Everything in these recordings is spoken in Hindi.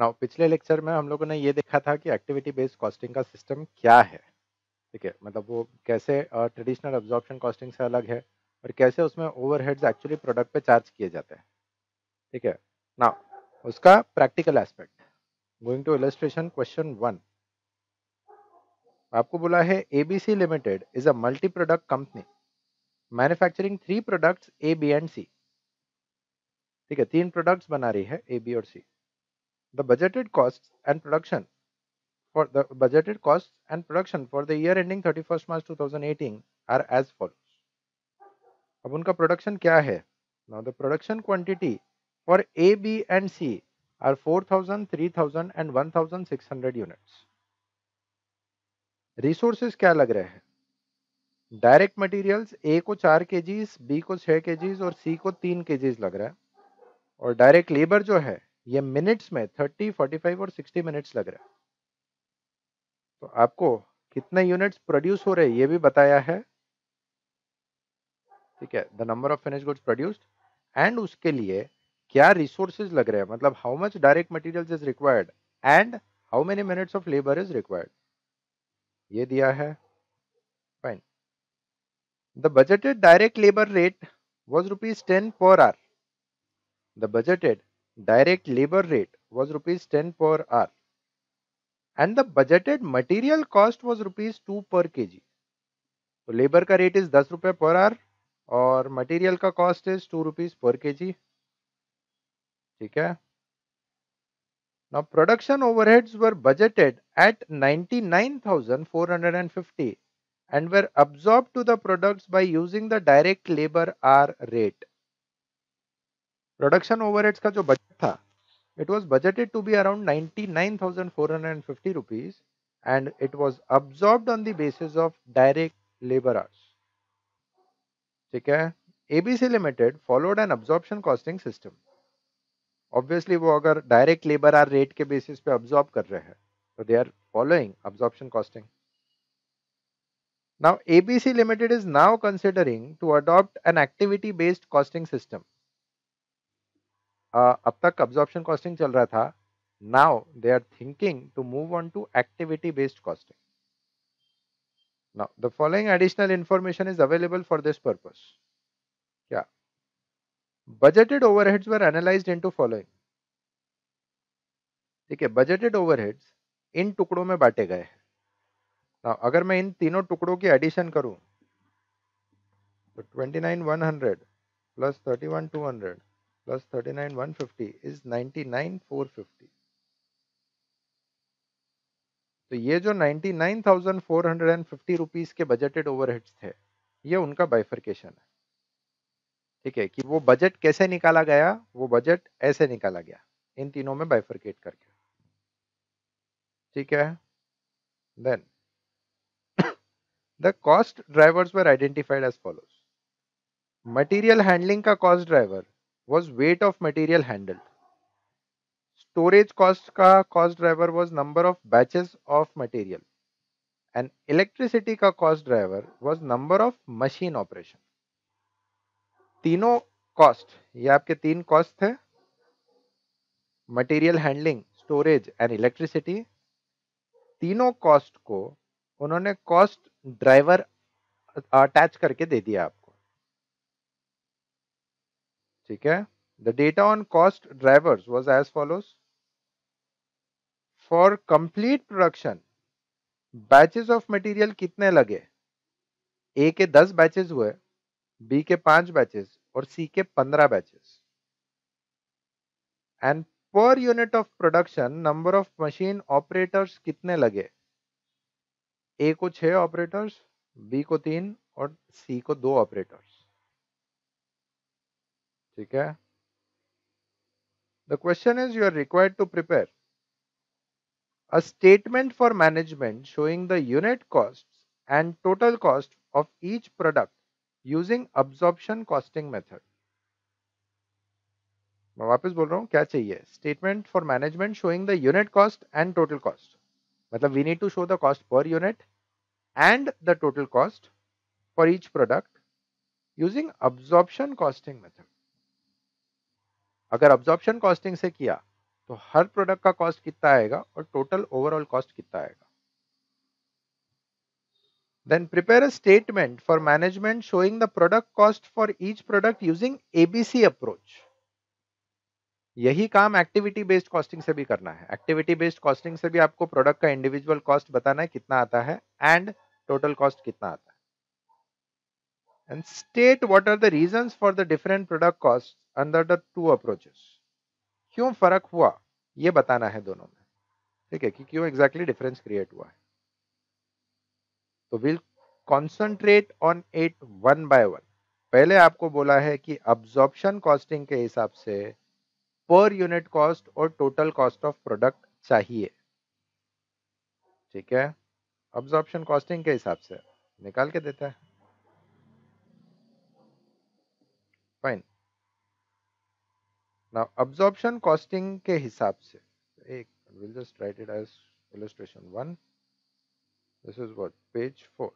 नाउ पिछले लेक्चर में हम लोगों ने ये देखा था कि एक्टिविटी बेस्ड कॉस्टिंग का सिस्टम क्या है, ठीक है, मतलब वो कैसे ट्रेडिशनल अब्जॉर्प्शन कॉस्टिंग से अलग है और कैसे उसमें ओवरहेड्स एक्चुअली प्रोडक्ट पे चार्ज किए जाते हैं, ठीक है। नाउ उसका practical aspect, going to illustration question 1। आपको बोला है ABC limited is a multi product company manufacturing 3 products A B and C, ठीक है, 3 प्रोडक्ट्स बना रही है ए बी और C. The budgeted cost and production for the year ending 31st March 2018 are as follows. अब उनका प्रोडक्शन क्या है? Now the production quantity for A, B and C are 4,000, 3,000 and 1,600 units. Resources क्या लग रहे हैं? डायरेक्ट मटेरियल्स ए को 4 kgs, बी को 6 kgs और सी को 3 kgs लग रहा है, और डायरेक्ट लेबर जो है ये मिनट्स में 30, 45 और 60 मिनट्स लग रहा है। तो आपको कितने यूनिट्स प्रोड्यूस हो रहे हैं ये भी बताया है, ठीक है, the number of finish goods produced, and उसके लिए क्या रिसोर्सेज लग रहे हैं, मतलब how much direct materials is required and how many minutes of labour is required, ये दिया है। Fine. The budgeted direct labour rate was ₹10 per hour. And the budgeted material cost was ₹2 per kg. तो लेबर का रेट इज 10 रुपए पर आवर और मटेरियल का कॉस्ट इज ₹2 पर kg, ठीक है। Now production overheads were budgeted at 99,450 and were absorbed to the products by using the direct labor hour rate. Production overheads का जो बजट था it was budgeted to be around 99,450 rupees and it was absorbed on the basis of direct labor hours, ठीक है। ABC Limited followed an absorption costing system. Obviously वो अगर direct labor hour rate के basis पे absorb कर रहे हैं तो they are following absorption costing. Now ABC Limited is now considering to adopt an activity-based costing system. अब तक अब्जॉर्प्शन कॉस्टिंग चल रहा था, now they are thinking to move on to activity based costing. Now the following additional information is available for this purpose. क्या? Budgeted overheads were analysed into following, ठीक है, बजटेड ओवरहेड्स इन टुकड़ों में बांटे गए हैं। नाउ अगर मैं इन तीनों टुकड़ों की एडिशन करूं तो 29,100 प्लस 31,200 plus 39,150 is 99,450. तो ये जो 99,450 रुपीस के बजटेड ओवरहेड्स थे ये उनका बाइफर्केशन है, ठीक है, कि वो बजट कैसे निकाला गया, वो बजट ऐसे निकाला गया इन तीनों में बाइफर्केट करके, ठीक है। Then the cost drivers were identified as follows. Material handling का cost driver was weight of material handled. Storage cost का cost driver was number of batches of material, and electricity का cost driver was number of machine operation. तीनों cost, ये आपके 3 cost थे, material handling, storage and electricity, तीनों cost को उन्होंने cost driver attach करके दे दिया आपको, ठीक है। The data on cost drivers was as follows. For complete production batches of material कितने लगे? ए के 10 बैचेस हुए, बी के 5 बैचेस और सी के 15 batches. And per unit of production number of machine operators कितने लगे? ए को 6 ऑपरेटर्स, बी को 3 और सी को 2 ऑपरेटर्स, ठीक है। The question is you are required to prepare a statement for management showing the unit cost and total cost of each product using absorption costing method. मैं वापस बोल रहा हूं, क्या चाहिए? Statement for management showing the unit cost and total cost, मतलब we need to show the cost per unit and the total cost for each product using absorption costing method. अगर अब्जॉर्प्शन कॉस्टिंग से किया तो हर प्रोडक्ट का कॉस्ट कितना आएगा और टोटल ओवरऑल कॉस्ट कितना आएगा. Then prepare a statement for management showing the product cost for each product using ABC approach. यही काम एक्टिविटी बेस्ड कॉस्टिंग से भी करना है. एक्टिविटी बेस्ड कॉस्टिंग से भी आपको प्रोडक्ट का इंडिविजुअल कॉस्ट बताना है कितना आता है एंड टोटल कॉस्ट कितना आता है. And state what are the reasons for the different product cost under the two approaches. क्यों फर्क हुआ ये बताना है दोनों में, ठीक है, कि क्यों एग्जैक्टली डिफरेंस क्रिएट हुआ है. तो will concentrate on it one by one. पहले आपको बोला है कि अब्जॉर्प्शन कॉस्टिंग के हिसाब से पर यूनिट कॉस्ट और टोटल कॉस्ट ऑफ प्रोडक्ट चाहिए, ठीक है, अब्जॉर्प्शन कॉस्टिंग के हिसाब से निकाल के देता है. फाइन. नाउ अब्जॉर्प्शन कॉस्टिंग के हिसाब से एक will just write it as illustration one. This is what page 4.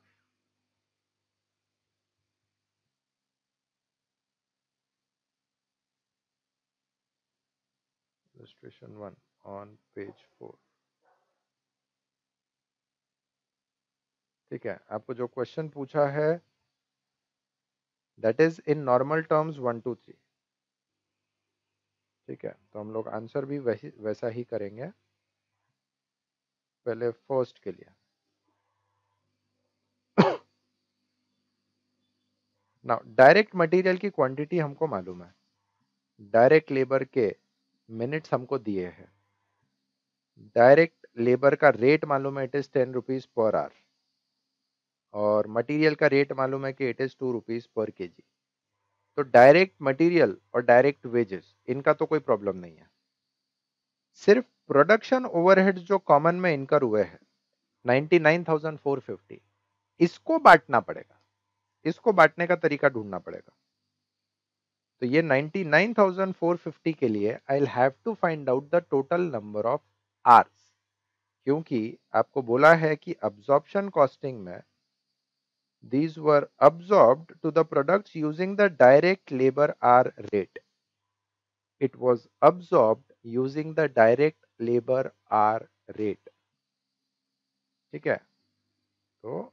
Illustration 1 on page 4. ठीक है, आपको जो क्वेश्चन पूछा है that is in normal terms 1, 2, 3. ठीक है, तो हम लोग आंसर भी वैसा ही करेंगे. पहले फर्स्ट के लिए. Now, डायरेक्ट मटेरियल की क्वांटिटी हमको मालूम है, डायरेक्ट लेबर के मिनट्स हमको दिए हैं, डायरेक्ट लेबर का रेट मालूम है it is 10 rupees per hour और मटेरियल का रेट मालूम है कि it is 2 rupees per kg. तो डायरेक्ट मटेरियल और डायरेक्ट वेजेस इनका तो कोई प्रॉब्लम नहीं है. सिर्फ प्रोडक्शन ओवरहेड्स जो कॉमन में इनकर हुए हैं 99,450 इसको बांटना पड़ेगा, इसको बांटने का तरीका ढूंढना पड़ेगा. तो ये 99,450 के लिए I will have to find out the total number of hours, क्योंकि आपको बोला है कि अब्जॉर्प्शन कॉस्टिंग में these were absorbed to the products using the direct labour hour rate. It was absorbed using the direct labour hour rate, ठीक है. तो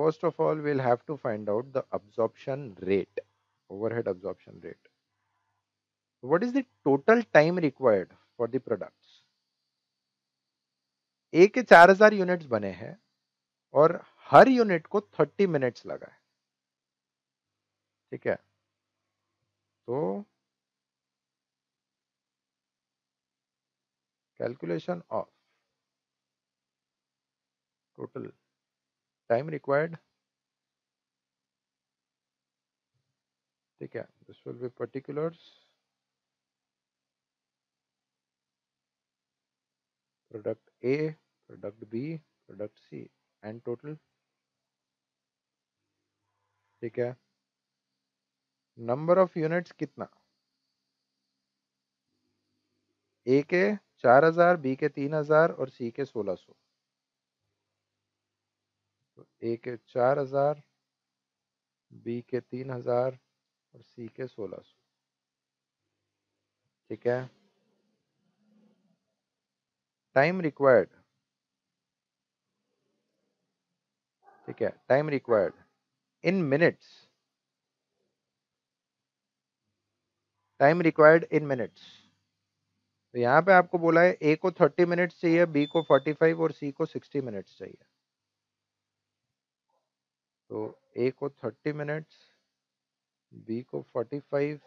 first of all we'll have to find out the absorption rate, overhead absorption rate. What is the total time required for the products? A के 4000 यूनिट्स बने हैं और हर यूनिट को 30 मिनट्स लगा है, ठीक है. तो calculation of total time required, ठीक है. This will be particulars product A, product B, product C and total, ठीक है. नंबर ऑफ यूनिट्स कितना, ए के 4000, बी के 3000 और सी के 1600. ए के 4000, बी के 3000 और सी के 1600, ठीक है. टाइम रिक्वायर्ड, ठीक है, time required in minutes, time required in minutes. तो यहाँ पे आपको बोला है ए को 30 मिनट्स चाहिए, बी को 45 और सी को 60 मिनट्स चाहिए. तो ए को 30 मिनट्स, बी को 45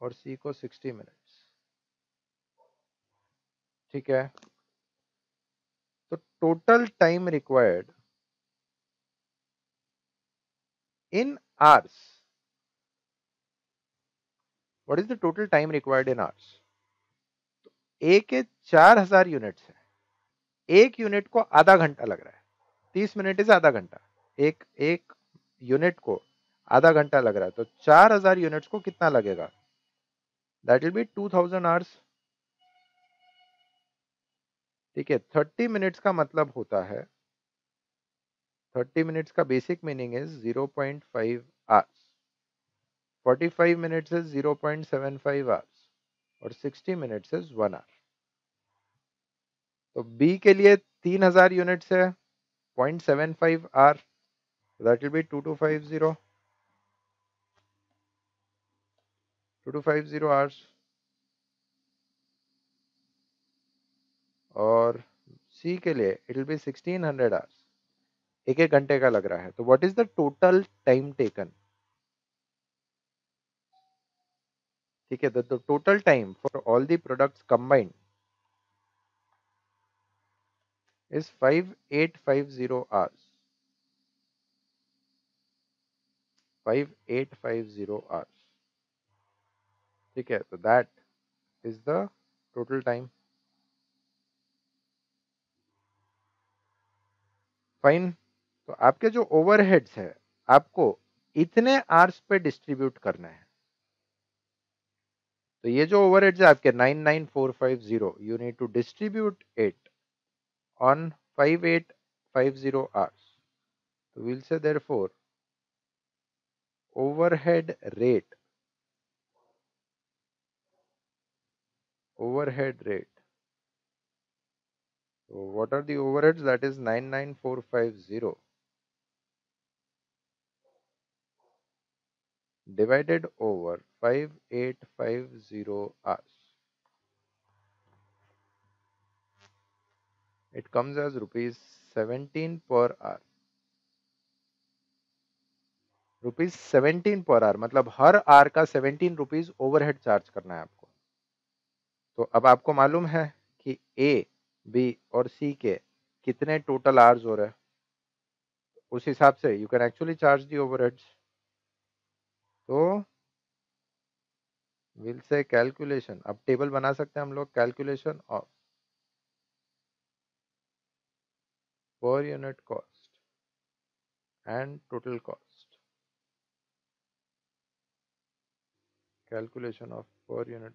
और सी को 60 मिनट्स, ठीक है. तो total time required in hours, what is the total time required in hours. तो ए के 4000 यूनिट्स है, एक यूनिट को आधा घंटा लग रहा है, 30 मिनट इज आधा घंटा, एक एक यूनिट को आधा घंटा लग रहा है. तो 4000 यूनिट्स को कितना लगेगा, दैट विल बी 2000 आवर्स, ठीक है. 30 मिनट्स का मतलब होता है, 30 मिनट्स का basic meaning is 0.5 hours, 45 minutes is 0.75 hours और 60 मिनट्स इज 1 आवर। तो बी के लिए 3000 यूनिट्स है, 0.75 hour, that will be 2250 hours. और सी के लिए इट विल बी 1600 आवर्स, एक एक घंटे का लग रहा है। तो what is the total time taken? ठीक है, तो total time for all the products combined is 5850 hours, 5850 hours। ठीक है, तो that is the total time। Fine. तो आपके जो ओवरहेड्स है आपको इतने आवर्स पे डिस्ट्रीब्यूट करना है। तो ये जो ओवरहेड्स है आपके 99450, you need to distribute it on 5850 hours. So we'll say therefore overhead rate. So what are the overheads? That is 99450 divided over 5850 hours. It comes as ₹17 per hour. ₹17 per hour मतलब हर आर का 17 रुपीज ओवरहेड चार्ज करना है आपको। तो अब आपको मालूम है कि ए, बी और सी के कितने टोटल आवर्स हो रहे हैं। उस हिसाब से you can actually charge the overheads. तो विल से कैलकुलेशन, अब टेबल बना सकते हैं हम लोग, calculation of per unit cost and total cost, calculation of per unit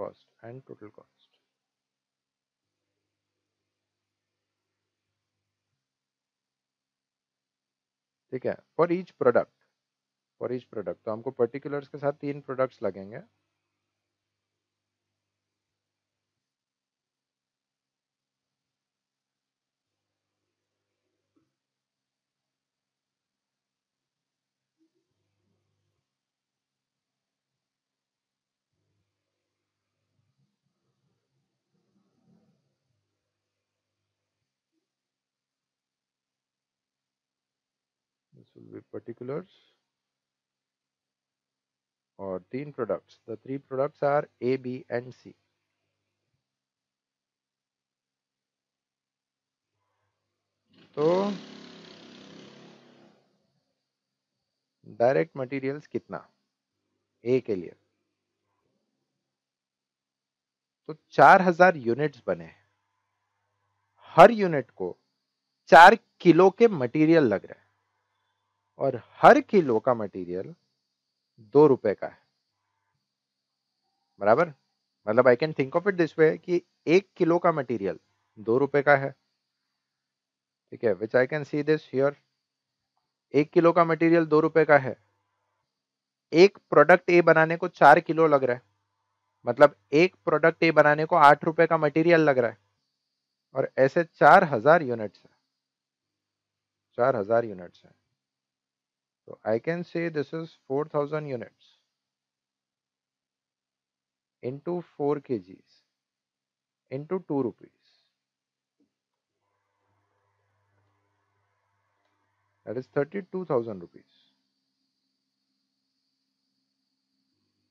cost and total cost। ठीक है, for each product तो हमको particulars के साथ 3 products लगेंगे। Will be particulars or 3 products. The 3 products are A, B and C. So direct materials कितना A के लिए? तो 4000 यूनिट्स बने, हर यूनिट को 4 किलो के मटेरियल लग रहे हैं और हर किलो का मटेरियल ₹2 का है, बराबर। मतलब I can think of it this way कि 1 किलो का मटेरियल ₹2 का है। ठीक है, which I can see this here, 1 kilo का मटेरियल ₹2 का है। एक प्रोडक्ट ए बनाने को 4 किलो लग रहा है, मतलब एक प्रोडक्ट ए बनाने को ₹8 का मटेरियल लग रहा है। और ऐसे 4000 यूनिट्स है, 4000 यूनिट्स है। So I can say this is 4000 units into 4 kgs into ₹2. That is 32,000 rupees.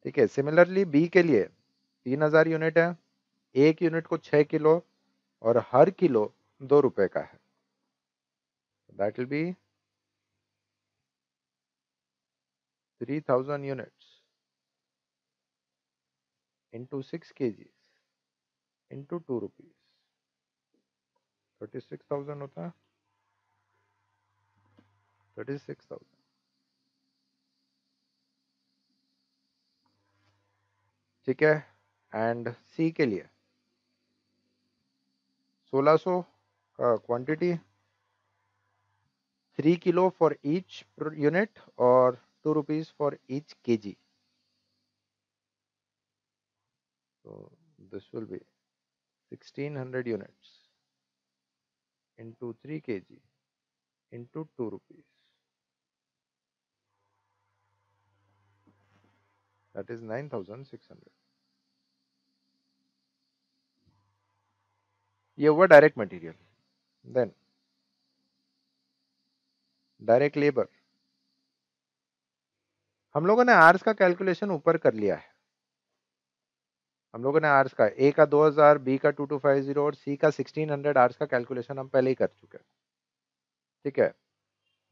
ठीक है, similarly B के लिए 3000 यूनिट है, एक यूनिट को 6 किलो और हर किलो ₹2 का है। That will be 3000 units into 6 kgs into ₹2, 36,000 होता है, 36,000। ठीक है, एंड सी के लिए 1600 का quantity, 3 kilo for each unit और ₹2 for each kg। So this will be 1600 units into 3 kg into 2 rupees. That is 9600. ये हुआ direct material, then direct labour. हम लोगों ने आर्स का कैलकुलेशन ऊपर कर लिया है। हम लोगों ने आर्स का ए का 2000, बी का 2250 और सी का 1600 आर्स का कैलकुलेशन हम पहले ही कर चुके हैं, ठीक है।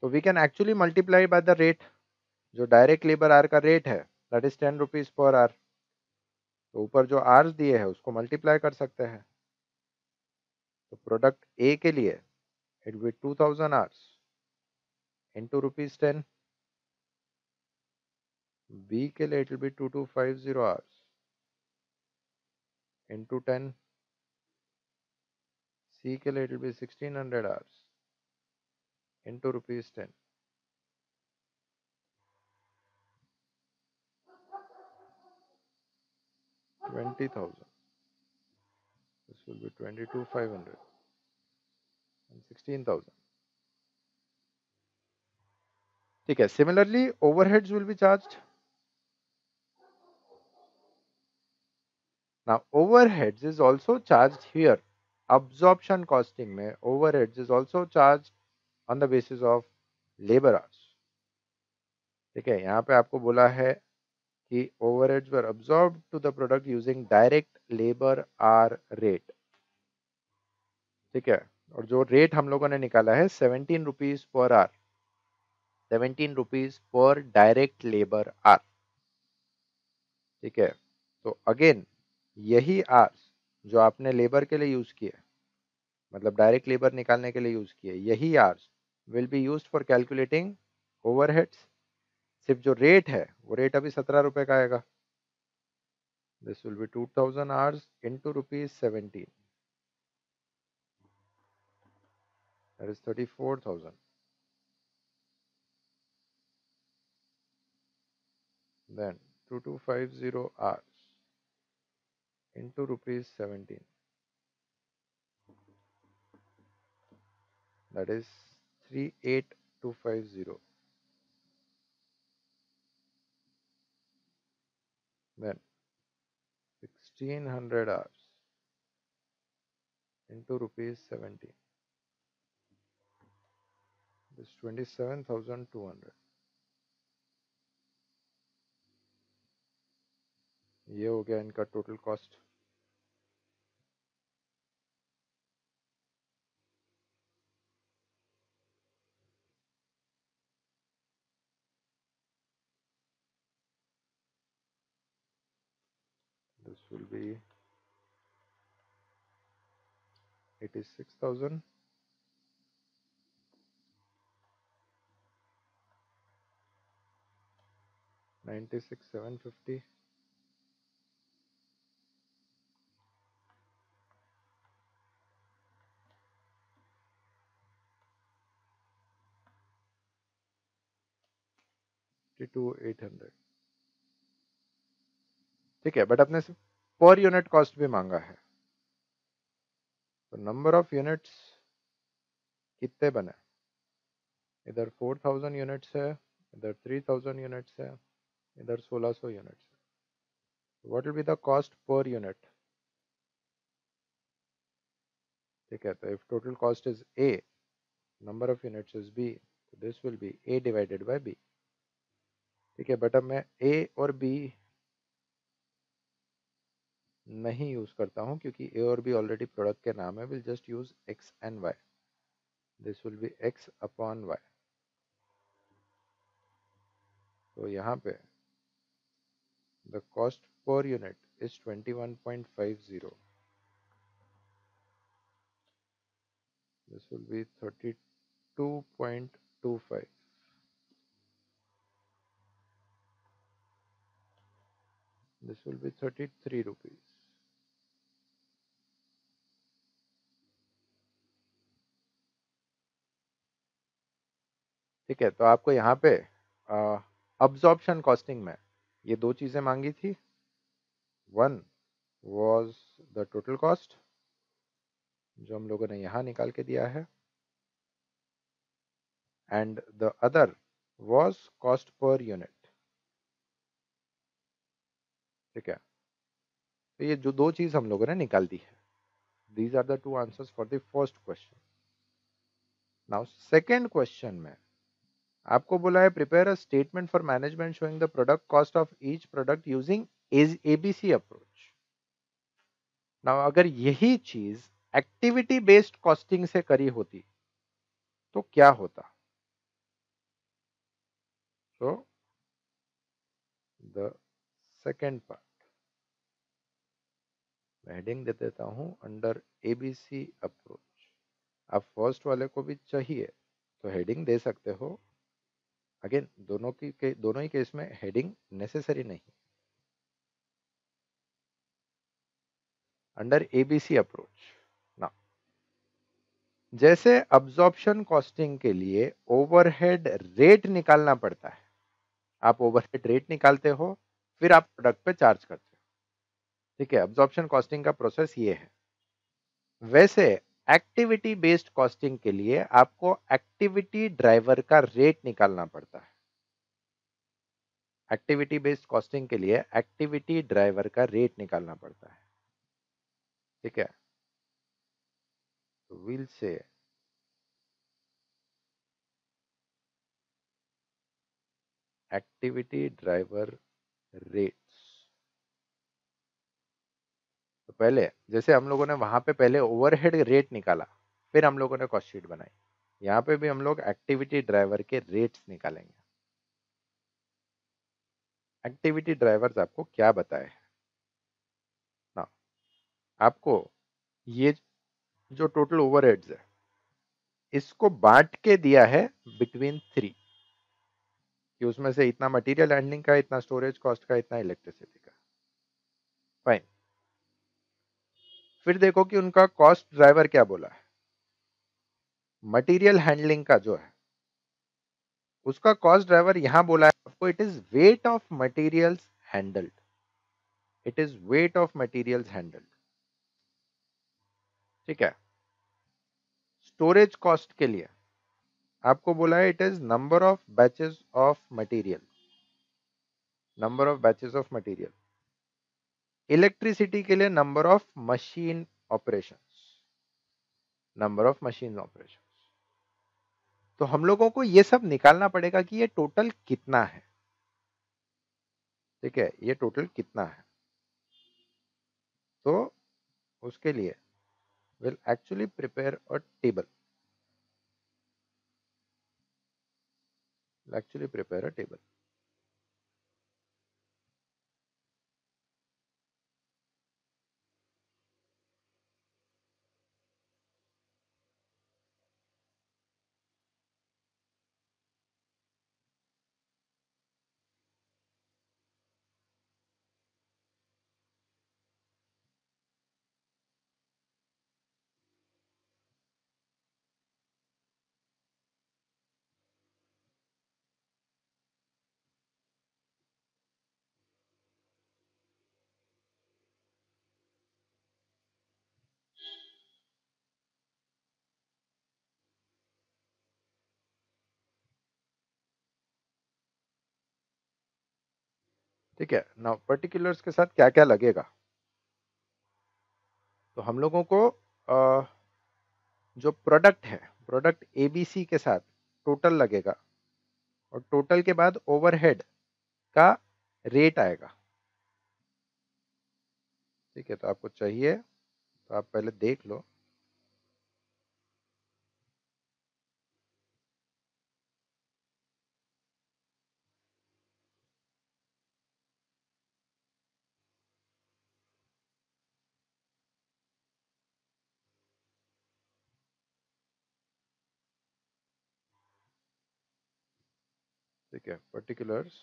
तो we can actually multiply by the rate, जो डायरेक्ट लेबर आर का रेट है that is 10 rupees per hour. तो ऊपर जो आर्स दिए है उसको मल्टीप्लाई कर सकते हैं। तो प्रोडक्ट ए के लिए it will 2000 hours into ₹10, B के लिए it will 2250 hours into 10, C के लिए it will 1600 hours into ₹10। This will be 22,500 and 16,000. ठीक है, similarly overheads will be charged. Now overheads is also charged here. Absorption costing में overheads is also charged on the basis of labor hours. ठीक है, यहाँ पे आपको बोला है कि overheads were absorbed to the product using direct labor hour rate, ठीक है। और जो रेट हम लोगों ने निकाला है 17 rupees per hour, 17 rupees per direct labour hour, ठीक है। तो अगेन यही आर्स जो आपने लेबर के लिए यूज किया, मतलब डायरेक्ट लेबर निकालने के लिए यूज किया, यही hours will be used for calculating overheads. सिर्फ जो रेट है वो रेट अभी 17 रुपए का आएगा। This will be 2000 hours into ₹17, that is 34,000, then 2250 hours into ₹17, that is 38,250. Then 1600 hours into ₹17. This 27,200. ये हो गया इनका total cost. This will be 86,000 96,750 52,800, ठीक है। बट अपने से पर यूनिट कॉस्ट भी मांगा है, तो नंबर ऑफ यूनिट्स कितने बने, इधर 4000 यूनिट्स है, इधर 3000 यूनिट्स है, इधर 1600 यूनिट्स है। What will be the cost per unit, ठीक है। तो if total cost is A, number of units is B, this will be A divided by B, ठीक है। बट अब मैं ए और बी नहीं यूज करता हूं क्योंकि ए और बी ऑलरेडी प्रोडक्ट के नाम है। Will just use X and Y, this will be X upon Y. तो यहाँ पे the cost per unit is 21.50, this will be 32.25, this will be 33 rupees. ठीक है, तो आपको यहाँ पे अब्जॉर्प्शन कॉस्टिंग में ये दो चीजें मांगी थी। One, was the total cost, जो हम लोगों ने यहाँ निकाल के दिया है, and the other was cost per unit. ठीक है, तो ये जो दो चीज हम लोगों ने निकाल दी है, these are the two answers for the first question. Now second question में आपको बोला है prepare a statement for management showing the product cost of each product using ABC approach. Now अगर यही चीज एक्टिविटी बेस्ड कॉस्टिंग से करी होती तो क्या होता? सो द सेकेंड पार्ट मैं हेडिंग दे देता हूं अंडर एबीसी अप्रोच। आप फर्स्ट वाले को भी चाहिए तो हेडिंग दे सकते हो। अगेन दोनों ही केस में हेडिंग नेसेसरी नहीं। अंडर एबीसी अप्रोच ना, जैसे अब्जॉर्प्शन कॉस्टिंग के लिए ओवरहेड रेट निकालना पड़ता है, आप ओवरहेड रेट निकालते हो फिर आप प्रोडक्ट पे चार्ज करते हो। ठीक है, अब्जॉर्प्शन कॉस्टिंग का प्रोसेस ये है। वैसे एक्टिविटी बेस्ड कॉस्टिंग के लिए आपको एक्टिविटी ड्राइवर का रेट निकालना पड़ता है। एक्टिविटी बेस्ड कॉस्टिंग के लिए एक्टिविटी ड्राइवर का रेट निकालना पड़ता है। ठीक है, will say activity driver rates. तो पहले जैसे हम लोगों ने वहां पे पहले ओवरहेड रेट निकाला, फिर हम लोगों ने कॉस्ट शीट बनाई, यहाँ पे भी हम लोग एक्टिविटी ड्राइवर के रेट्स निकालेंगे। एक्टिविटी ड्राइवर्स आपको क्या बताए हैं ना, आपको ये जो टोटल ओवरहेड्स है इसको बांट के दिया है बिटवीन 3 कि उसमें से इतना मटेरियल हैंडलिंग का, इतना स्टोरेज कॉस्ट का, इतना इलेक्ट्रिसिटी का। फाइन, फिर देखो कि उनका कॉस्ट ड्राइवर क्या बोला है। मटेरियल हैंडलिंग का जो है उसका कॉस्ट ड्राइवर यहां बोला है आपको, it is weight of materials handled. It is weight of materials handled. ठीक है, स्टोरेज कॉस्ट के लिए आपको बोला है it is number of batches of material. Number of batches of material. Electricity के लिए number of machine operations. Number of machine operations. तो हम लोगों को ये सब निकालना पड़ेगा कि ये टोटल कितना है। ठीक है, ये टोटल कितना है, तो उसके लिए will actually prepare a table. Will actually prepare a table. ठीक है, नाउ पर्टिकुलर्स के साथ क्या क्या लगेगा, तो हम लोगों को जो प्रोडक्ट है, प्रोडक्ट एबीसी के साथ टोटल लगेगा और टोटल के बाद ओवरहेड का रेट आएगा। ठीक है, तो आपको चाहिए तो आप पहले देख लो। ठीक है, particulars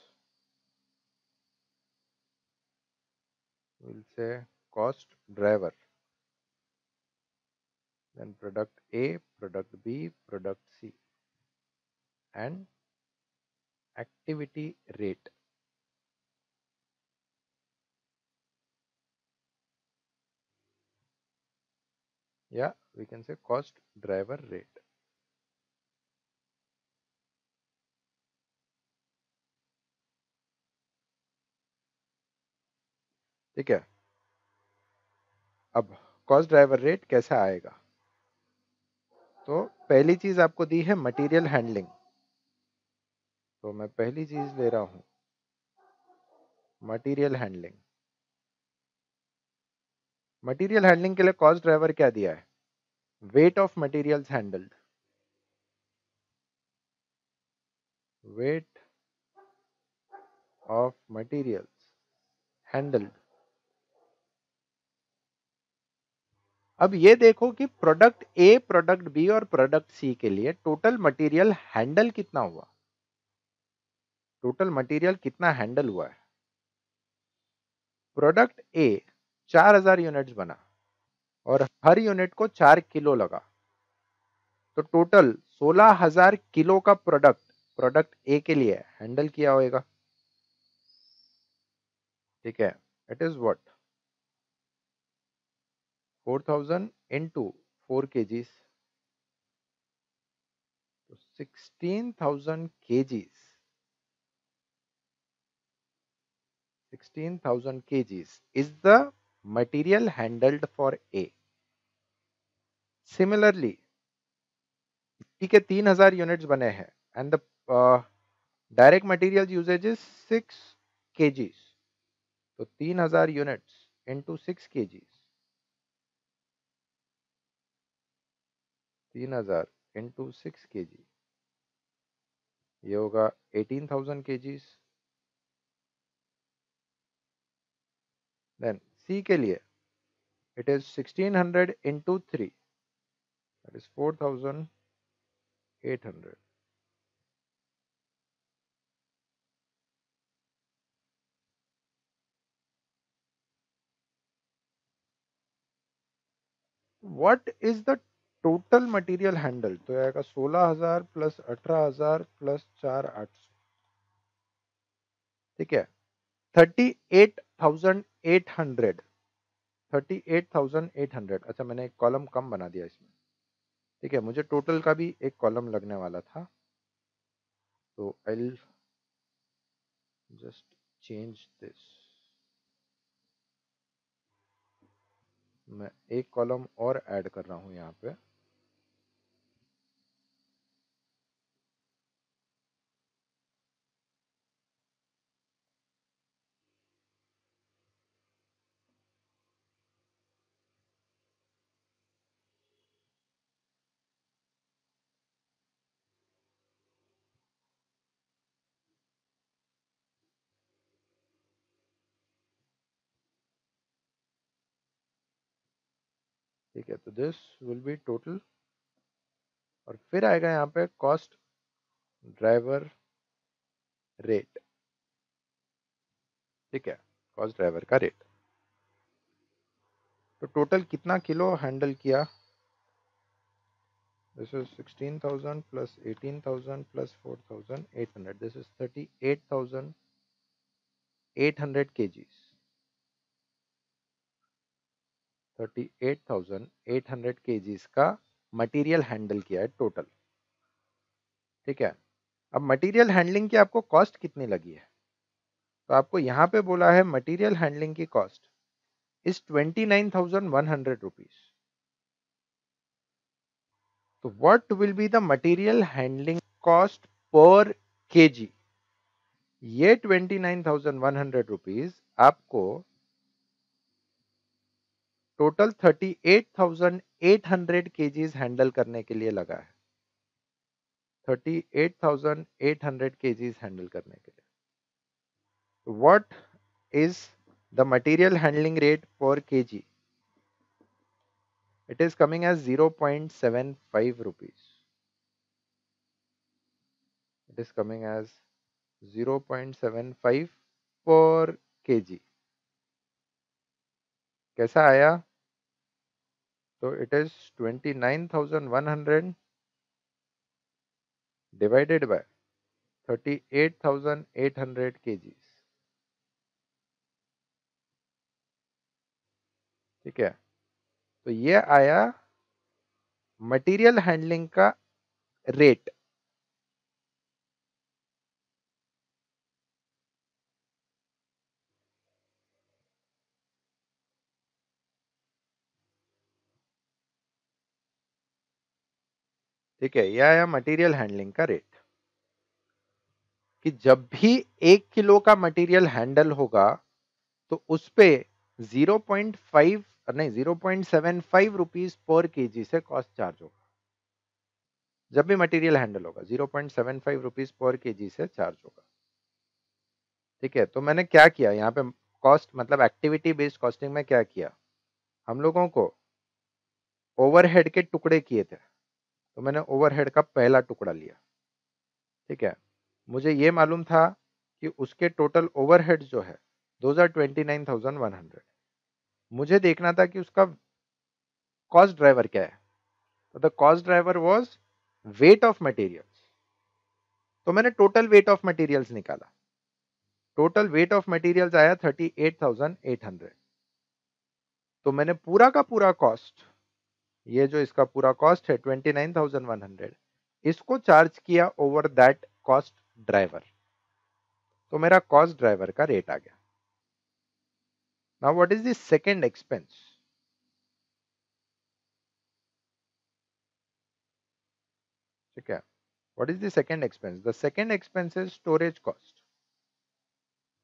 will say cost driver, then product A, product B, product C, and activity rate. Yeah, we can say cost driver rate. ठीक है, अब कॉस्ट ड्राइवर रेट कैसा आएगा, तो पहली चीज आपको दी है मटेरियल हैंडलिंग, तो मैं पहली चीज ले रहा हूं मटेरियल हैंडलिंग। मटेरियल हैंडलिंग के लिए कॉस्ट ड्राइवर क्या दिया है, weight of materials handled, weight of materials handled. अब ये देखो कि प्रोडक्ट ए, प्रोडक्ट बी और प्रोडक्ट सी के लिए टोटल मटेरियल हैंडल कितना हुआ, टोटल मटेरियल कितना हैंडल हुआ है। प्रोडक्ट ए 4000 यूनिट्स बना और हर यूनिट को 4 किलो लगा, तो टोटल 16000 किलो का प्रोडक्ट प्रोडक्ट ए के लिए हैंडल किया होगा। ठीक है, it is what 4000 into 4 kgs, तो 16000 kgs, 16000 kgs is the material handled for A. Similarly, B के 3000 units बने हैं and the direct material usage is 6 kgs, तो 3000 units into 6 kgs, 3000 into 6 kg, ये होगा 18000 kgs। देन C के लिए it is 1600 into 3, that is 4800। What is the total material handle, तो आएगा 16000 प्लस 18000 प्लस 4800। ठीक है, 38800, 38800। अच्छा, मैंने एक कॉलम कम बना दिया इसमें। ठीक है, मुझे टोटल का भी एक कॉलम लगने वाला था, तो I will just change this. मैं एक कॉलम और ऐड कर रहा हूं यहाँ पे। ठीक है, तो दिस विल बी टोटल, और फिर आएगा यहाँ पे कॉस्ट ड्राइवर रेट। ठीक है, कॉस्ट ड्राइवर का रेट, तो टोटल कितना किलो हैंडल किया, this is 16000 plus 18000 plus 4800, this is 38800 KGs, 38800 KGs का मटेरियल हैंडल किया है टोटल। ठीक है, अब मटेरियल हैंडलिंग की आपको कॉस्ट कितनी लगी है, तो आपको यहाँ पे बोला है मटेरियल हैंडलिंग की कॉस्ट इज 29100 रुपीज। तो what will be the material handling cost per KG, ये 29100 रुपीज आपको टोटल 38800 केजीज हैंडल करने के लिए लगा है, 38800 केजीज हैंडल करने के लिए। What is the material handling rate per KG, it is coming as 0.75 rupees, it is coming as 0.75 per KG. कैसा आया, तो it is 29100 divided by 38800 KGs. ठीक है, तो ये आया मटेरियल हैंडलिंग का रेट, ठीक है, यह है मटेरियल हैंडलिंग का रेट कि जब भी 1 किलो का मटेरियल हैंडल होगा तो उस पे 0.75 रुपीज पर केजी से कॉस्ट चार्ज होगा। जब भी मटेरियल हैंडल होगा 0.75 रुपीज पर केजी से चार्ज होगा। ठीक है, तो मैंने क्या किया यहाँ पे कॉस्ट मतलब एक्टिविटी बेस्ड कॉस्टिंग में क्या किया, हम लोगों को ओवरहेड के टुकड़े किए थे, तो मैंने ओवरहेड का पहला टुकड़ा लिया। ठीक है, मुझे ये मालूम था कि उसके टोटल ओवरहेड जो है 2,29,100, मुझे देखना था कि उसका कॉस्ट ड्राइवर क्या है, तो the cost driver was weight of materials. तो मैंने टोटल वेट ऑफ मटेरियल्स निकाला, टोटल वेट ऑफ मटेरियल्स आया 38,800। तो मैंने पूरा का पूरा कॉस्ट, ये जो इसका पूरा कॉस्ट है 29,100, इसको चार्ज किया ओवर दैट कॉस्ट ड्राइवर। तो मेरा कॉस्ट ड्राइवर का रेट आ गया। Now what is the second expense? ठीक है, what is the second expense? The second expense is storage cost.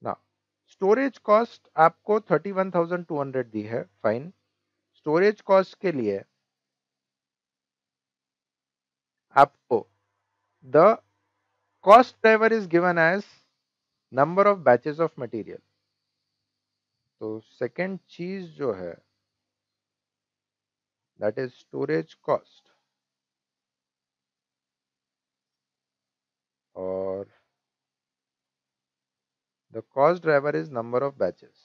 Now storage cost आपको 31,200 दी है, फाइन। स्टोरेज कॉस्ट के लिए आपको the cost driver is given as number of batches of material. तो सेकेंड चीज जो है दैट इज स्टोरेज कॉस्ट, और the cost driver is number of batches.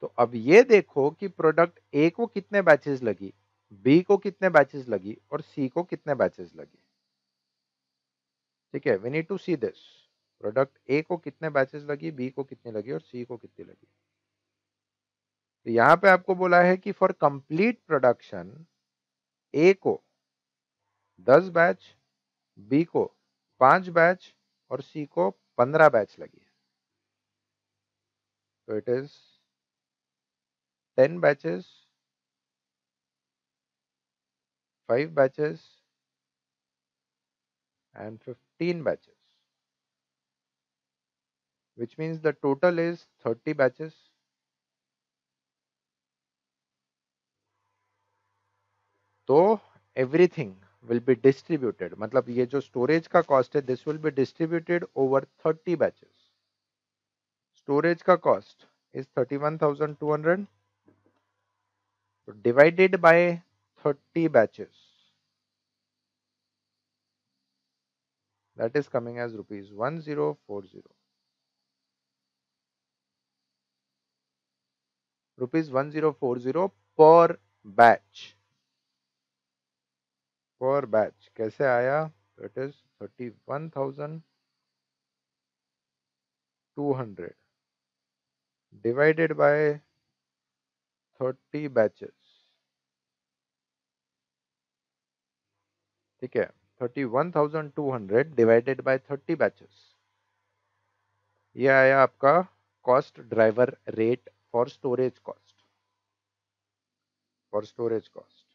तो अब ये देखो कि प्रोडक्ट ए को कितने बैचेस लगी, बी को कितने बैचेस लगी और सी को कितने बैचेस लगी। ठीक है, we need to see this, product A को कितने बैचेस लगी, बी को कितनी लगी और सी को कितनी लगी। तो यहां पे आपको बोला है कि फॉर कंप्लीट प्रोडक्शन ए को 10 बैच, बी को 5 बैच और सी को 15 बैच लगी है। तो it is 10 batches, 5 batches and 15 batches, which means the total is 30 batches. So everything will be distributed, मतलब ये जो storage का cost है this will be distributed over 30 batches. Storage का cost is 31,200 divided by 30 batches, that is coming as rupees 1040. Rupees 1040 per batch. Per batch कैसे आया? It is 31,200 divided by 30 batches. ठीक है, 31,200 डिवाइडेड बाय 30 बैचेस, ये आया आपका cost driver rate for storage cost, for storage cost.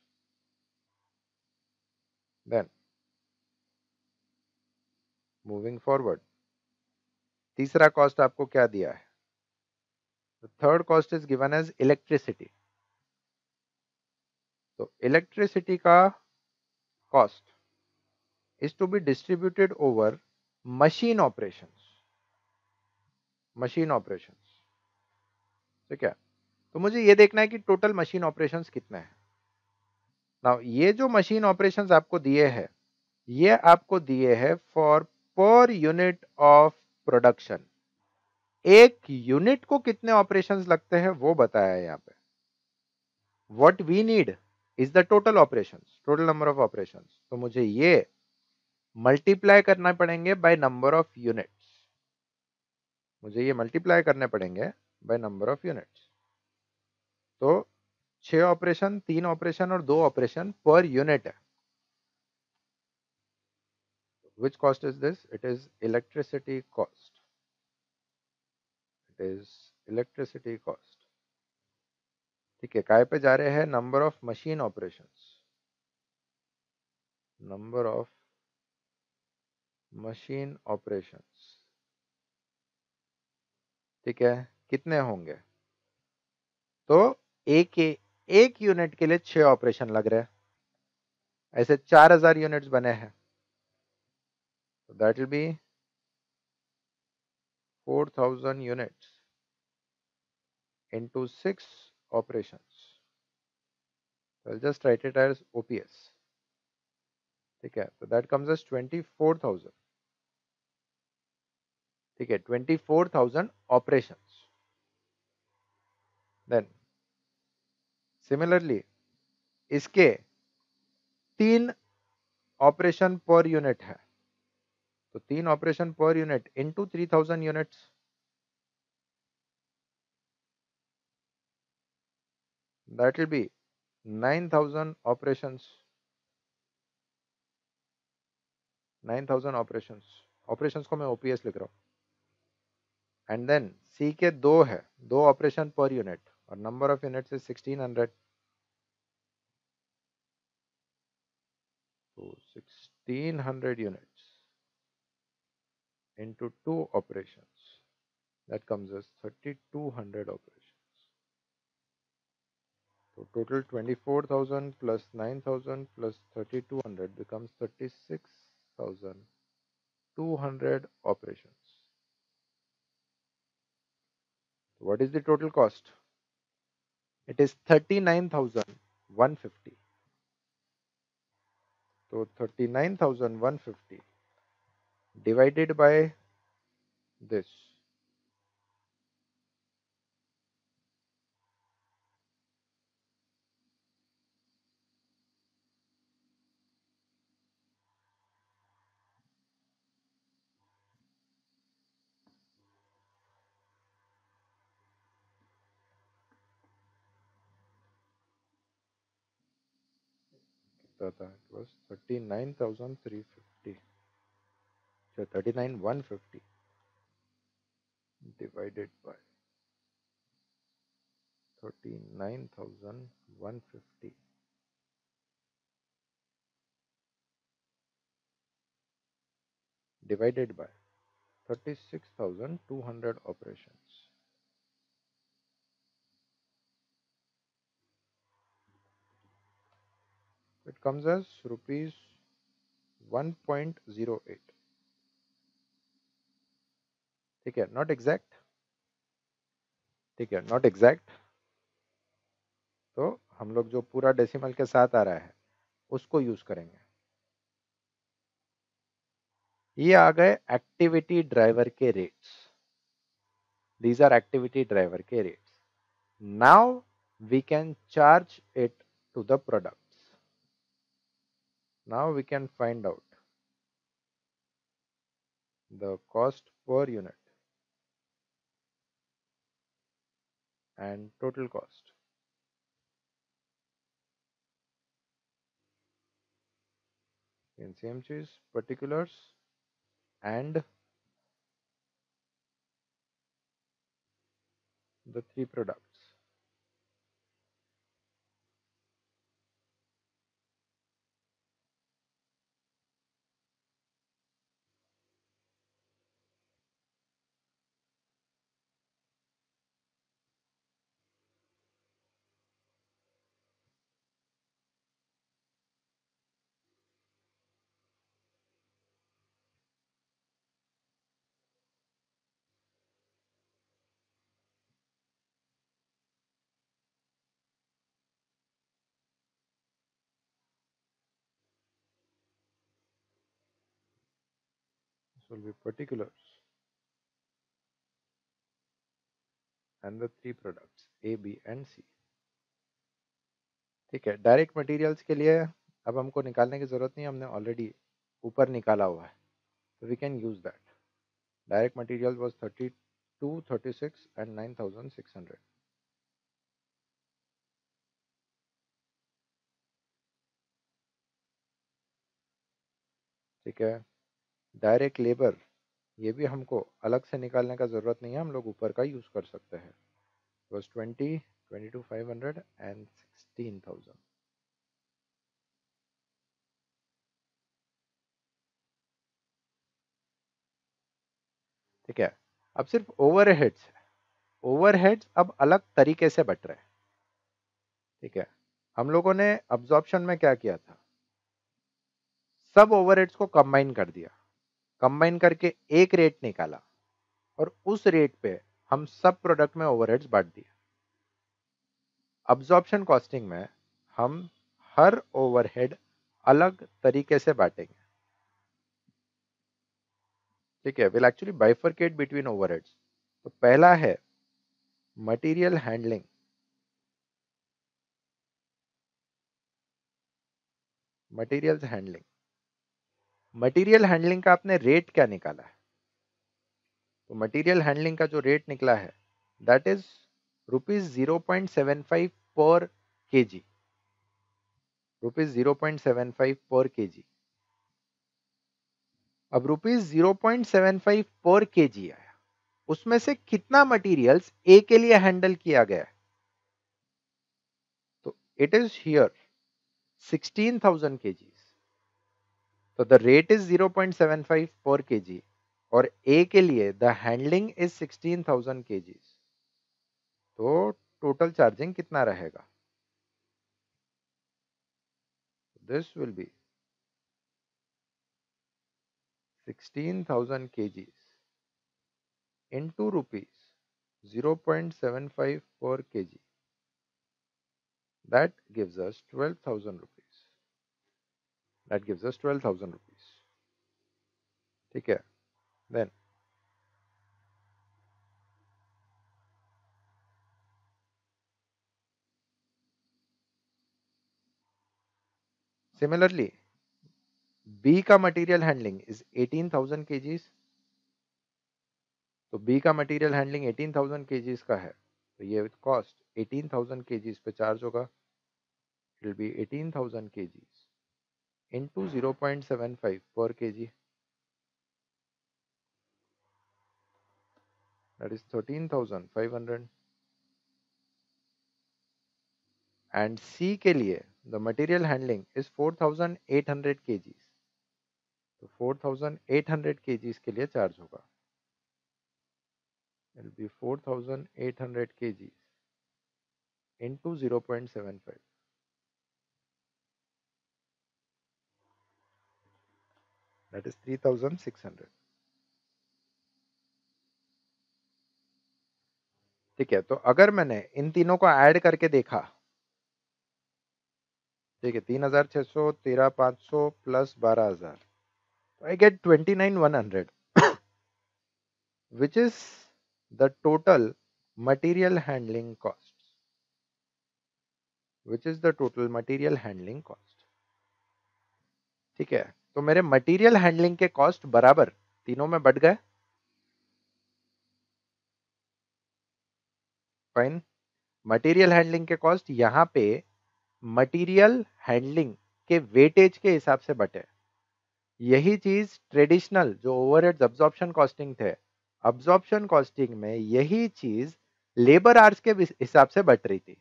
Then moving forward, तीसरा कॉस्ट आपको क्या दिया है? The third cost is given as electricity. तो इलेक्ट्रिसिटी का cost is to be distributed over machine operations, machine operations। ठीक है, तो मुझे ये देखना है कि total machine operations कितने हैं। Now ये जो machine operations आपको दिए हैं, ये आपको दिए हैं for per unit of production। एक यूनिट को कितने operations लगते हैं वो बताया है यहाँ पे। What we need is the total operations, total number of operations। तो मुझे ये मल्टीप्लाई करना पड़ेंगे बाय नंबर ऑफ यूनिट्स, मुझे ये मल्टीप्लाई करने पड़ेंगे बाय नंबर ऑफ यूनिट्स। तो 6 ऑपरेशन, 3 ऑपरेशन और 2 ऑपरेशन पर यूनिट है। Which cost is this? It is electricity cost. It is electricity cost. ठीक है, काय पे जा रहे हैं? Number of machine operations, number of machine operations. ठीक है, कितने होंगे? तो एक यूनिट के लिए 6 ऑपरेशन लग रहे हैं, ऐसे 4000 यूनिट्स बने हैं, so that will be 4000 units into 6 operations. I'll just write it as OPS. ठीक है, so that comes as 24000. ठीक है, 24000 operations. Then similarly इसके 3 ऑपरेशन पर यूनिट है, तो 3 operation per unit into 3000 units, that will be 9000 operations. 9000 operations को मैं ओपीएस लिख रहा हूँ। एंड देन सी के 2 है, 2 ऑपरेशन पर यूनिट और नंबर ऑफ यूनिट्स इज 1600, तो 1600 unit into 2 operations, that comes as 3200 operations. So total 24000 plus 9000 plus 3200 becomes 36200 operations. So what is the total cost? It is 39150. So 39150 divided by this, it was 39350. So 39150 divided by 39150. Divided by 36200 operations. It comes as rupees 1.08. ठीक है, नॉट एग्जैक्ट। ठीक है, नॉट एग्जैक्ट, तो हम लोग जो पूरा डेसिमल के साथ आ रहा है उसको यूज करेंगे। ये आ गए एक्टिविटी ड्राइवर के rates, these are activity driver के rates. Now we can charge it to the products. Now we can find out the cost per unit and total cost. In same choose particulars and the three products. Will be particulars and the 3 products A, B and C. ठीक है, डायरेक्ट मटेरियल्स के लिए अब हमको निकालने की जरूरत नहीं, हमने ऑलरेडी ऊपर निकाला हुआ है, तो we can use that. Direct material was 32, 36 and 9600। ठीक है। डायरेक्ट लेबर ये भी हमको अलग से निकालने का ज़रूरत नहीं है, हम लोग ऊपर का यूज़ कर सकते हैं। बस 20, 22,500 एंड 16,000। ठीक है, अब सिर्फ ओवरहेड्स है। ओवरहेड्स अब अलग तरीके से बट रहे हैं। ठीक है, हम लोगों ने अब्जॉर्प्शन में क्या किया था, सब ओवरहेड्स को कंबाइन कर दिया, कंबाइन करके एक रेट निकाला और उस रेट पे हम सब प्रोडक्ट में ओवरहेड्स बांट दिए। अब्जॉर्प्शन कॉस्टिंग में हम हर ओवरहेड अलग तरीके से बांटेंगे। ठीक है, will actually bifurcate between overheads. तो पहला है material handling. Materials handling, material handling का आपने रेट क्या निकाला है, तो मटेरियल हैंडलिंग का जो रेट निकला है that is ₹0.75 per KG. ₹0.75 per KG. अब ₹0.75 पर केजी आया, उसमें से कितना मटेरियल्स ए के लिए हैंडल किया गया है, तो इट इज हियर 16,000 केजी। तो the rate is 0.75 per KG और ए के लिए द हैंडलिंग इज 16,000 केजी। तो टोटल चार्जिंग कितना रहेगा, this will be 16,000 kg into rupees 0.75 per kg, that gives us 12,000 rupees. That gives us 12,000 rupees. ठीक है, then similarly बी का मटेरियल हैंडलिंग इज 18,000 केजीज। तो बी का मटेरियल हैंडलिंग 18,000 केजीज का है, तो ये विद कॉस्ट 18,000 केजीज पे चार्ज होगा। It will be 18,000 KGs into 0.75 per KG, that is 13,500। And C के लिए the material handling is 4,800 KGs. तो 4,800 kgs के लिए चार्ज होगा, it will be 4,800 kgs into 0.75। That is 3,600। ठीक है, तो अगर मैंने इन तीनों को ऐड करके देखा, ठीक है, 3,600 13,500 plus 12,000, I get 29,100, which is the total material handling cost. Which is the total material handling cost. ठीक है, तो मेरे material handling के cost बराबर तीनों में बढ़ गए। फाइन, material handling के cost यहाँ पे material handling के वेटेज के हिसाब से बटे। यही चीज ट्रेडिशनल जो ओवरहेड्स अब्जॉर्प्शन कॉस्टिंग थे, अब्जॉर्प्शन कॉस्टिंग में यही चीज लेबर आवर्स के हिसाब से बट रही थी,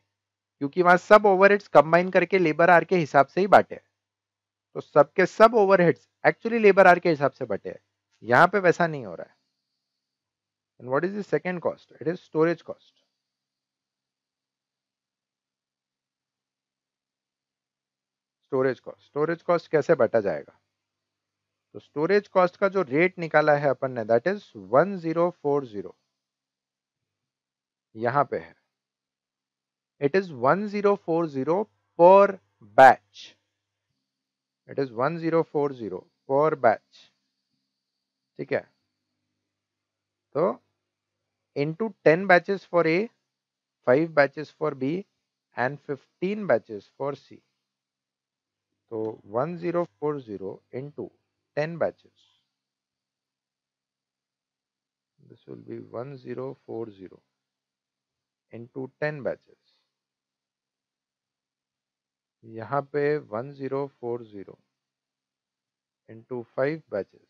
क्योंकि वहां सब ओवरहेड्स कंबाइन करके लेबर आवर के हिसाब से ही बांटे। तो सबके सब ओवरहेड्स एक्चुअली लेबर आवर के हिसाब से बटे। यहाँ पे वैसा नहीं हो रहा है। And what is the second cost, it is storage cost. Storage cost, storage cost कैसे बांटा जाएगा, तो स्टोरेज कॉस्ट का जो रेट निकाला है अपन ने दैट इज 1040 यहां पे है। इट इज 1040 पर बैच। इट इज 1040 पर बैच। ठीक है, तो into 10 batches for A, 5 batches for B and 15 batches for C. तो 1040 into 10 batches. This will be 1040 into 10 batches. यहाँ पे 1040 into 5 batches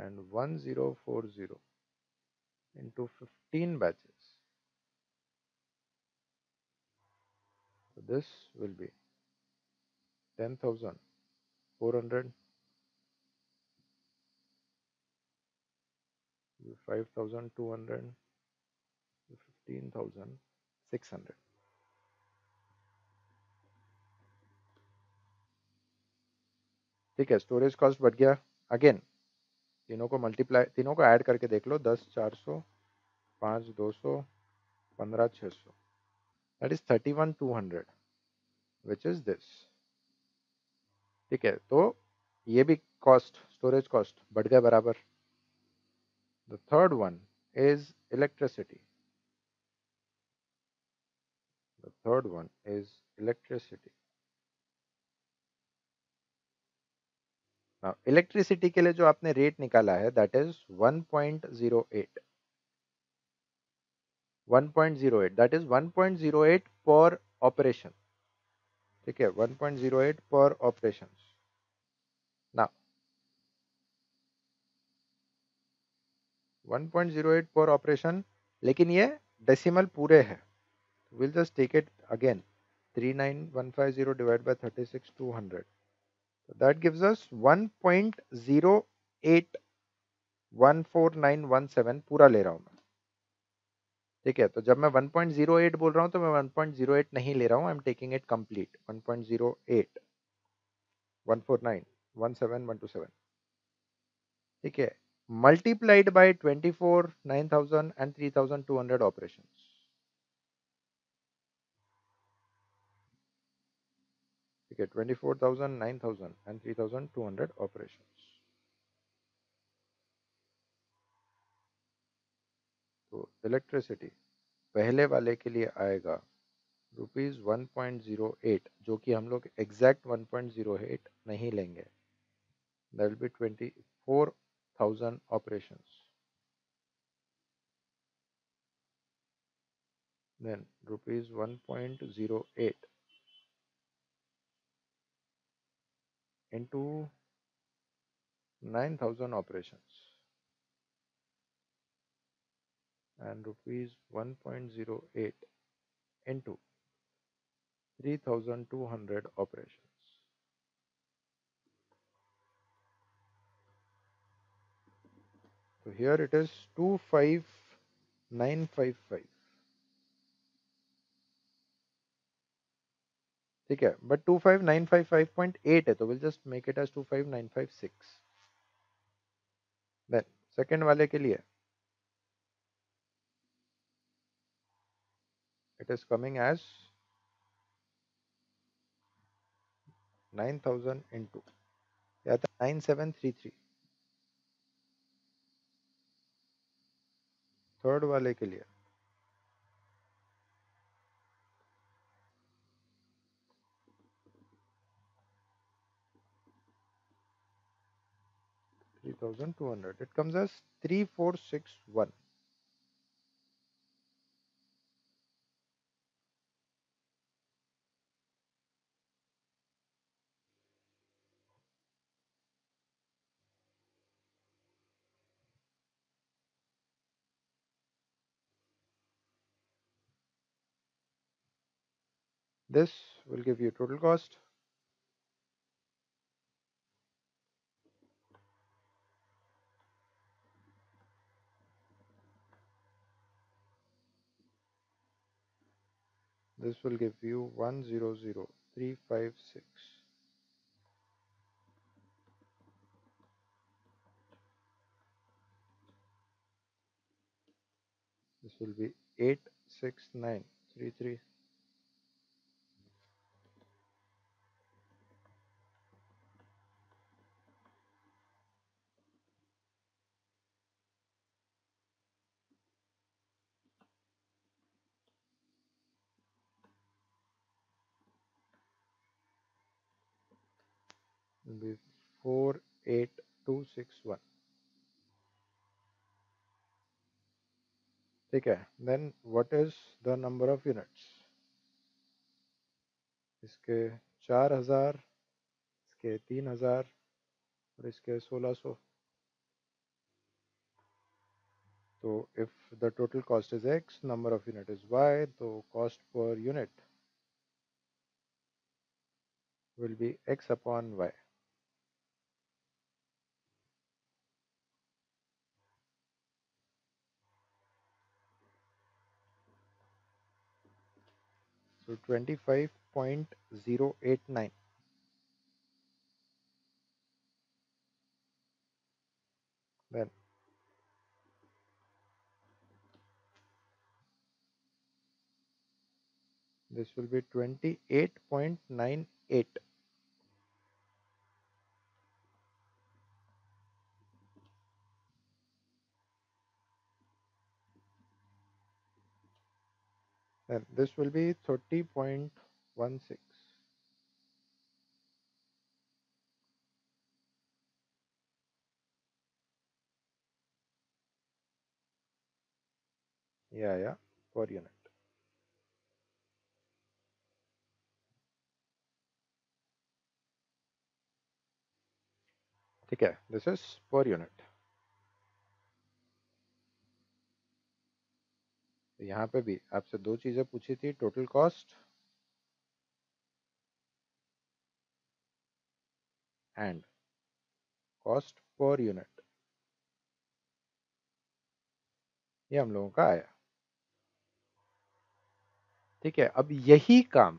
and 1040 into 15 batches. So this will be 10,400, 5,200, 15,600. ठीक है, स्टोरेज कॉस्ट बढ़ गया अगेन। तीनों को ऐड करके देख लो, 10,400, 5,200, 15,600, that is 31,200 which is this. ठीक है, तो ये भी कॉस्ट, स्टोरेज कॉस्ट बढ़ गया बराबर। The third one is electricity, the third one is electricity. Electricity के लिए जो आपने रेट निकाला है दैट इज 1.08, 1.08 दैट इज 1.08 पर ऑपरेशन। ठीक है, 1.08 पर ऑपरेशन। नाउ 1.08 पर ऑपरेशन, लेकिन ये डेसिमल पूरे है। Will just take it again, 39150 divide by 36,200. So that gives us 1.0814,917 पूरा ले रहा हूँ मैं। ठीक है, तो जब मैं 1.08 बोल रहा हूँ तो मैं 1.08 नहीं ले रहा हूँ, I am taking it complete 1.08 149,17127। ठीक है, मल्टीप्लाइड बाय 24,9,000 एंड 3,200 ऑपरेशंस। ठीक है, 24,000, 9,000 एंड 3,200 ऑपरेशंस। तो इलेक्ट्रिसिटी पहले वाले के लिए आएगा रुपीज 1.08, जो कि हम लोग एग्जैक्ट 1.08 नहीं लेंगे, that will be 24,000 operations. Then rupees 1.08 into 9,000 operations and rupees 1.08 into 3,200 operations. So here it is 25,955. ठीक है, बट 25,955.8 है तो will just make it as 25,956। Then second वाले के लिए it is coming as 9,000 into 9733। Third वाले के लिए $200. It comes as 3461. This will give you total cost. This will give you 100,356. This will be 86933. Be 48261. ठीक है, then what is the number of units? इसके 4,000 इसके 3000 और इसके 1600. So if the total cost is X, number of unit is Y, so cost per unit will be X upon Y. So 25.089. Then this will be 28.98. Then this will be 30.16. Yeah, per unit. Okay, this is per unit. यहाँ पे भी आपसे दो चीजें पूछी थी, total cost and cost per unit, ये हम लोगों का आया. ठीक है, अब यही काम,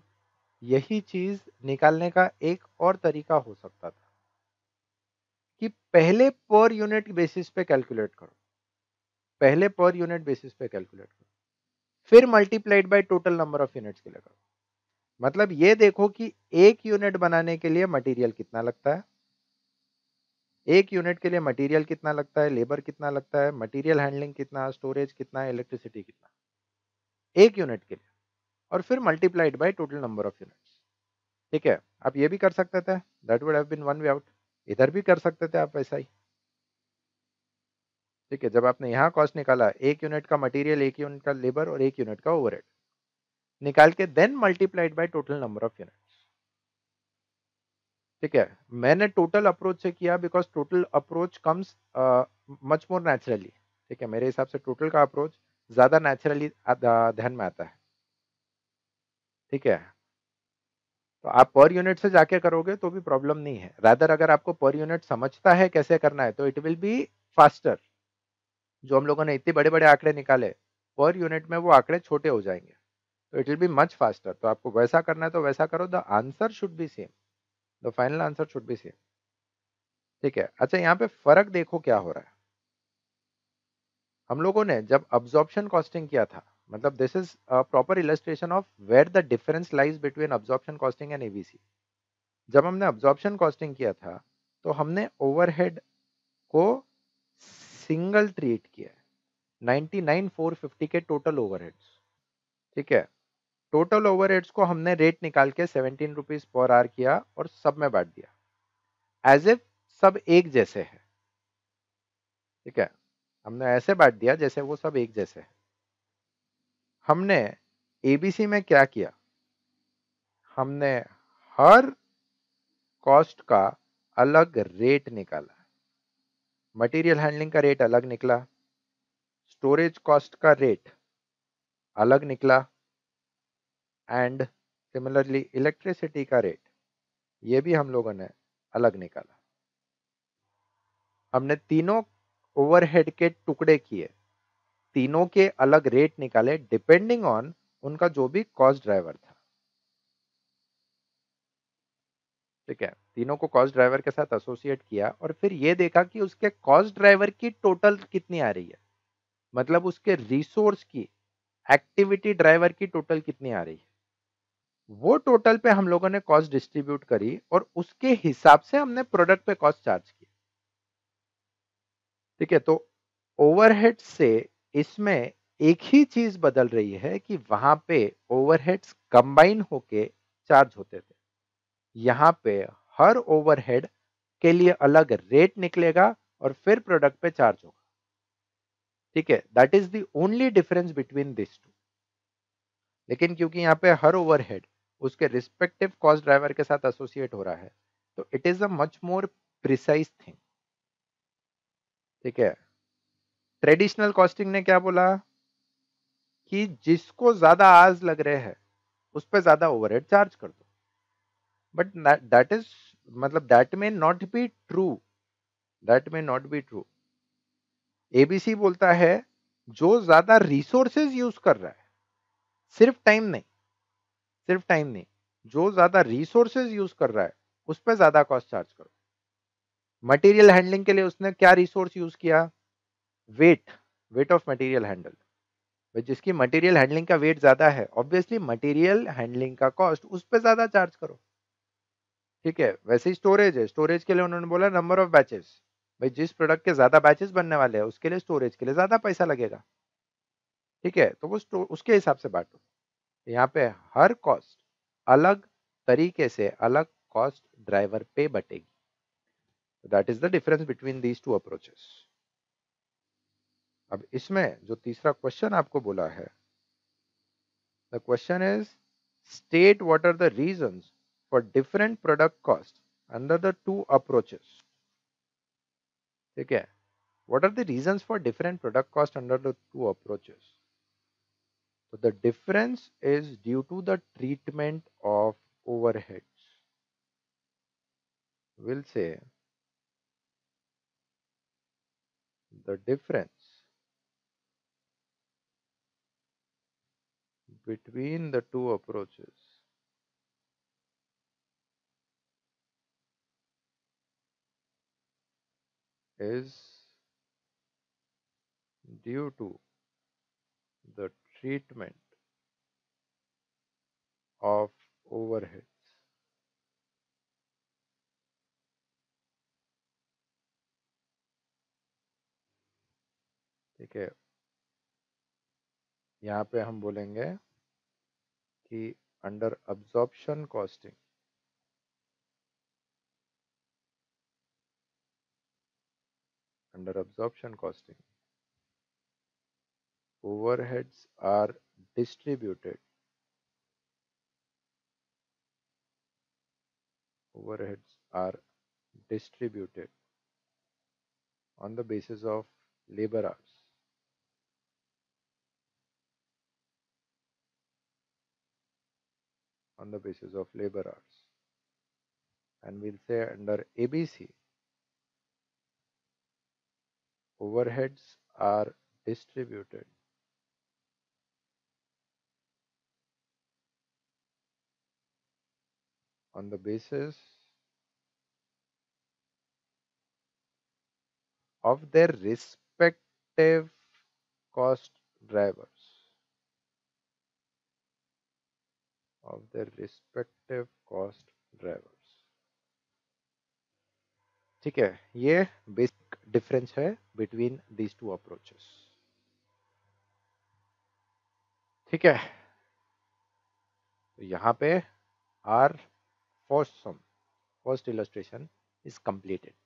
यही चीज निकालने का एक और तरीका हो सकता था कि पहले पर यूनिट बेसिस पे कैलकुलेट करो, पहले पर यूनिट बेसिस पे कैलकुलेट करो, फिर multiplied by total number of units के लिए करो. मतलब ये देखो कि एक यूनिट बनाने के लिए मटेरियल कितना लगता है, एक यूनिट के लिए मटेरियल कितना लगता है, लेबर कितना लगता है, मटेरियल हैंडलिंग कितना, स्टोरेज कितना, इलेक्ट्रिसिटी कितना, एक यूनिट के लिए, और फिर multiplied by total number of units. ठीक है, आप ये भी कर सकते थे, that would have been one way out. इधर भी कर सकते थे आप ऐसा ही. ठीक है, जब आपने यहाँ कॉस्ट निकाला, एक यूनिट का मटेरियल, एक यूनिट का लेबर और एक यूनिट का ओवरहेड निकाल के then multiplied by total number of units. ठीक है, मैंने टोटल अप्रोच से किया because total approach comes much more naturally. ठीक है, मेरे हिसाब से टोटल का अप्रोच ज्यादा नेचुरली ध्यान में आता है. ठीक है, तो आप पर यूनिट से जाके करोगे तो भी प्रॉब्लम नहीं है. रादर अगर आपको पर यूनिट समझता है कैसे करना है तो इट विल बी फास्टर. जो हम लोगों ने इतने बड़े बड़े आंकड़े निकाले, पर यूनिट में वो आंकड़े छोटे हो जाएंगे, तो it will be much faster. तो आपको वैसा करना है तो वैसा करो, the answer should be same, the final answer should be same. ठीक है, अच्छा यहाँ पे फर्क देखो क्या हो रहा है. हम लोगों ने जब अब्जॉर्प्शन कॉस्टिंग किया था, मतलब this is a proper illustration of where the difference lies between absorption costing and ABC. जब हमने अब्जॉर्प्शन कॉस्टिंग किया था तो हमने ओवरहेड को सिंगल ट्रीट किया है, 99,450 के टोटल ओवरहेड्स. ठीक है, टोटल ओवरहेड्स को हमने रेट निकाल के 17 रुपीज पर आवर किया और सब में बांट दिया, एज इफ सब एक जैसे है. ठीक है, हमने ऐसे बांट दिया जैसे वो सब एक जैसे है. हमने एबीसी में क्या किया, हमने हर कॉस्ट का अलग रेट निकाला. मटेरियल हैंडलिंग का रेट अलग निकला, स्टोरेज कॉस्ट का रेट अलग निकला, एंड सिमिलरली इलेक्ट्रिसिटी का रेट, ये भी हम लोगों ने अलग निकाला. हमने तीनों ओवरहेड के टुकड़े किए, तीनों के अलग रेट निकाले डिपेंडिंग ऑन उनका जो भी कॉस्ट ड्राइवर था. ठीक है, तीनों को कॉस्ट ड्राइवर के साथ एसोसिएट किया और फिर ये देखा कि उसके कॉस्ट ड्राइवर की टोटल कितनी आ रही है, मतलब उसके रिसोर्स की, एक्टिविटी ड्राइवर की टोटल कितनी आ रही है. वो टोटल पे हम लोगों ने कॉस्ट डिस्ट्रीब्यूट करी और उसके हिसाब से हमने प्रोडक्ट पे कॉस्ट चार्ज की. ठीक है, तो ओवरहेड से इसमें एक ही चीज बदल रही है कि वहां पे ओवरहेड्स कंबाइन होके चार्ज होते थे, यहाँ पे हर ओवरहेड के लिए अलग रेट निकलेगा और फिर प्रोडक्ट पे चार्ज होगा. ठीक है, that is the only difference between this two. लेकिन क्योंकि यहाँ पे हर ओवरहेड उसके रिस्पेक्टिव कॉस्ट ड्राइवर के साथ एसोसिएट हो रहा है, So it is a much more precise thing. ठीक है, ट्रेडिशनल कॉस्टिंग ने क्या बोला कि जिसको ज्यादा आज लग रहे हैं उस पर ज्यादा ओवरहेड चार्ज कर दो, बट दैट इज मतलब that may not be true, that may not be true. ABC बोलता है जो ज्यादा रिसोर्सेज यूज कर रहा है, सिर्फ टाइम नहीं, सिर्फ टाइम नहीं, जो ज्यादा रिसोर्सेज यूज कर रहा है उस पर ज्यादा कॉस्ट चार्ज करो। मटेरियल हैंडलिंग के लिए उसने क्या रिसोर्स यूज किया, weight, weight of material handle, जिसकी मटेरियल हैंडलिंग का वेट ज्यादा है, ऑब्वियसली मटेरियल हैंडलिंग का कॉस्ट उस पर ज्यादा चार्ज करो। ठीक है, वैसे ही स्टोरेज है, स्टोरेज के लिए उन्होंने बोला नंबर ऑफ बैचेस, भाई जिस प्रोडक्ट के ज्यादा बैचेस बनने वाले हैं उसके लिए स्टोरेज के लिए ज्यादा पैसा लगेगा। ठीक है, तो वो उसके हिसाब से बांटो। यहाँ पे हर कॉस्ट अलग तरीके से अलग कॉस्ट ड्राइवर पे बटेगी। That is the difference between these two approaches. अब इसमें जो तीसरा क्वेश्चन आपको बोला है, the question is state what are the reasons for different product cost under the two approaches. ठीक है, what are the reasons for different product cost under the two approaches. The difference is due to the treatment of overheads. We'll say the difference between the two approaches is due to the treatment of overheads. ठीक है, यहाँ पे हम बोलेंगे कि under absorption costing overheads are distributed. Overheads are distributed on the basis of labor hours. On the basis of labor hours, and we'll say under ABC, overheads are distributed on the basis of their respective cost drivers, of their respective cost drivers. ठीक है, ये बेसिक डिफरेंस है बिटवीन दीज टू अप्रोचेस। ठीक है, तो यहाँ पे are first sum, first illustration is completed.